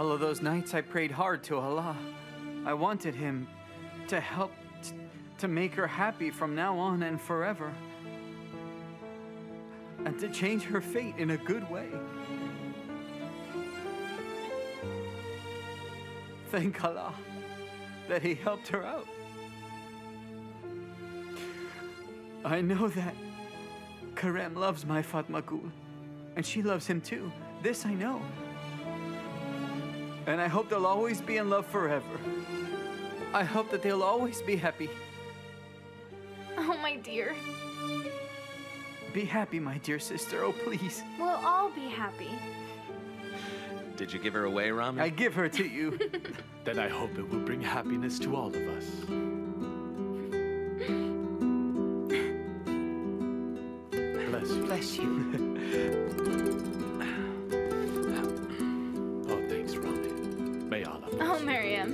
All of those nights I prayed hard to Allah. I wanted him to help to make her happy from now on and forever, and to change her fate in a good way. Thank Allah that he helped her out. I know that Kerim loves my Fatmagül, and she loves him too. This I know. And I hope they'll always be in love forever. I hope that they'll always be happy. Oh, my dear. Be happy, my dear sister. Oh, please. We'll all be happy. Did you give her away, Rami? I give her to you. Then I hope it will bring happiness to all of us. Bless you. Bless you. Oh, thanks, Rami. May Allah bless you. Oh, Meryem.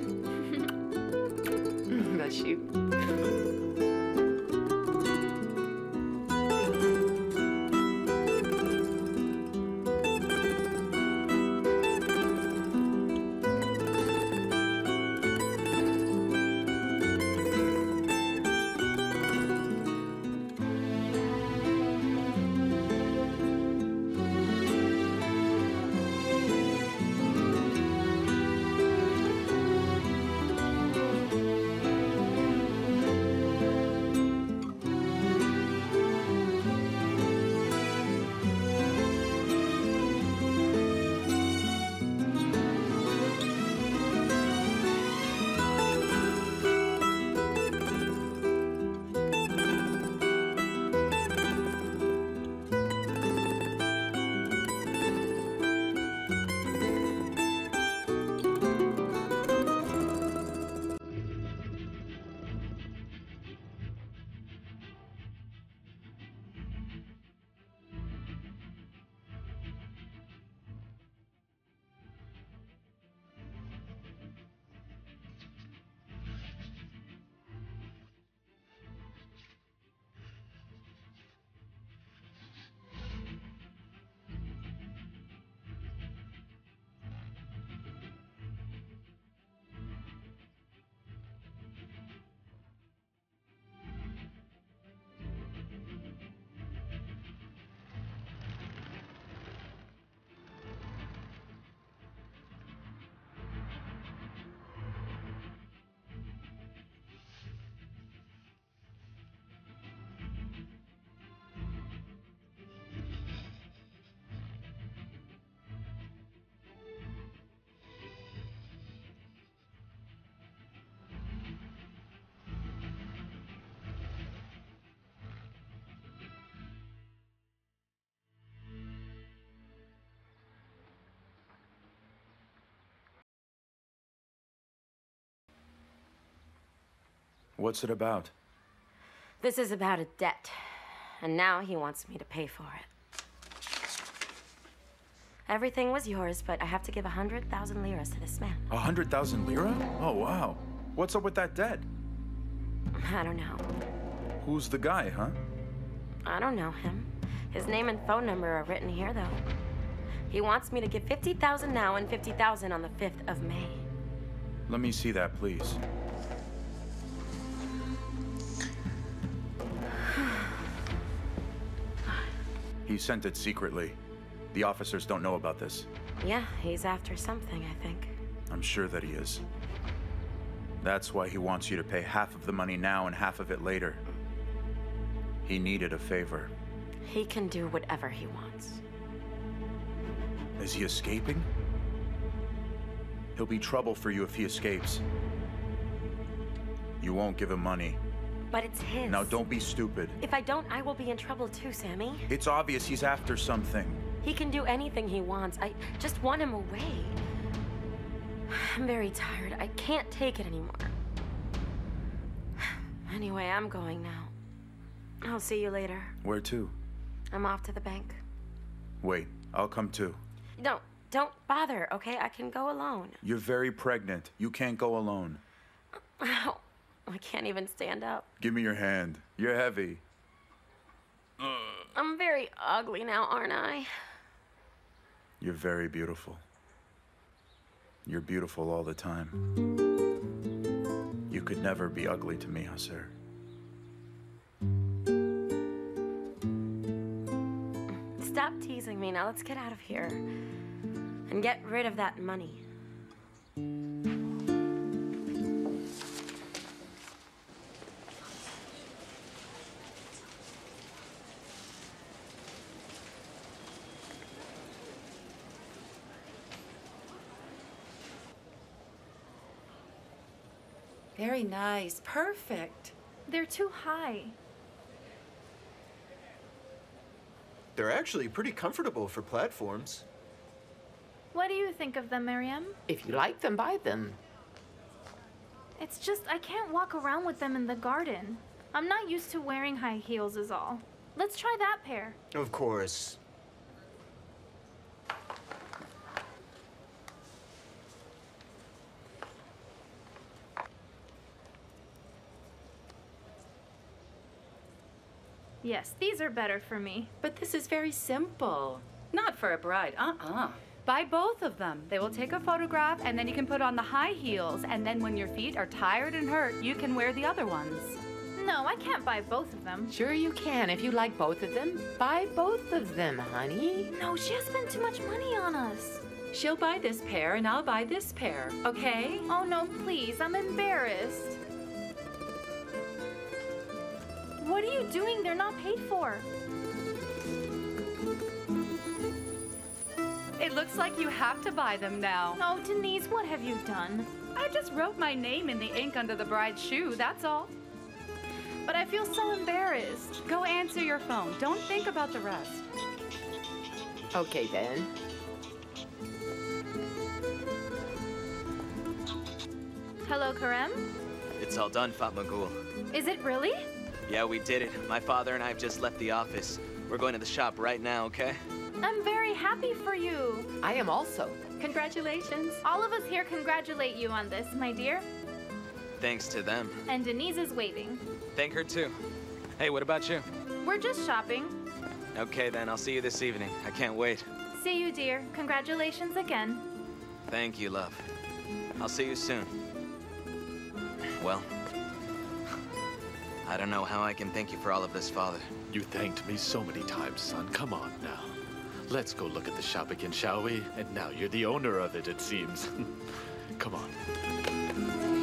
Bless you. What's it about? This is about a debt, and now he wants me to pay for it. Everything was yours, but I have to give 100,000 liras to this man. 100,000 lira? Oh, wow. What's up with that debt? I don't know. Who's the guy, huh? I don't know him. His name and phone number are written here, though. He wants me to give 50,000 now and 50,000 on the 5th of May. Let me see that, please. He sent it secretly. The officers don't know about this. Yeah, he's after something, I think. I'm sure that he is. That's why he wants you to pay half of the money now and half of it later. He needed a favor. He can do whatever he wants. Is he escaping? He'll be trouble for you if he escapes. You won't give him money. But it's his. Now, don't be stupid. If I don't, I will be in trouble too, Sammy. It's obvious he's after something. He can do anything he wants. I just want him away. I'm very tired. I can't take it anymore. Anyway, I'm going now. I'll see you later. Where to? I'm off to the bank. Wait, I'll come too. No, don't bother, okay? I can go alone. You're very pregnant. You can't go alone. Ow. I can't even stand up. Give me your hand. You're heavy. I'm very ugly now, aren't I? You're very beautiful. You're beautiful all the time. You could never be ugly to me, Hasir. Stop teasing me. Now let's get out of here and get rid of that money. Very nice. Perfect. They're too high. They're actually pretty comfortable for platforms. What do you think of them, Meryem? If you like them, buy them. It's just I can't walk around with them in the garden. I'm not used to wearing high heels is all. Let's try that pair. Of course. Yes, these are better for me. But this is very simple. Not for a bride, Buy both of them. They will take a photograph, and then you can put on the high heels, and then when your feet are tired and hurt, you can wear the other ones. No, I can't buy both of them. Sure you can. If you like both of them, buy both of them, honey. No, she'll spend too much money on us. She'll buy this pair, and I'll buy this pair, okay? Oh, no, please. I'm embarrassed. What are you doing? They're not paid for. It looks like you have to buy them now. No, Denise, what have you done? I just wrote my name in the ink under the bride's shoe, that's all. But I feel so embarrassed. Go answer your phone. Don't think about the rest. Okay, then. Hello, Kerim? It's all done, Fatmagül. Is it really? Yeah, we did it. My father and I have just left the office. We're going to the shop right now, okay? I'm very happy for you. I am also. Congratulations. All of us here congratulate you on this, my dear. Thanks to them. And Denise is waving. Thank her too. Hey, what about you? We're just shopping. Okay then, I'll see you this evening. I can't wait. See you, dear. Congratulations again. Thank you, love. I'll see you soon. Well, I don't know how I can thank you for all of this, Father. You thanked me so many times, son. Come on now. Let's go look at the shop again, shall we? And now you're the owner of it, it seems. Come on.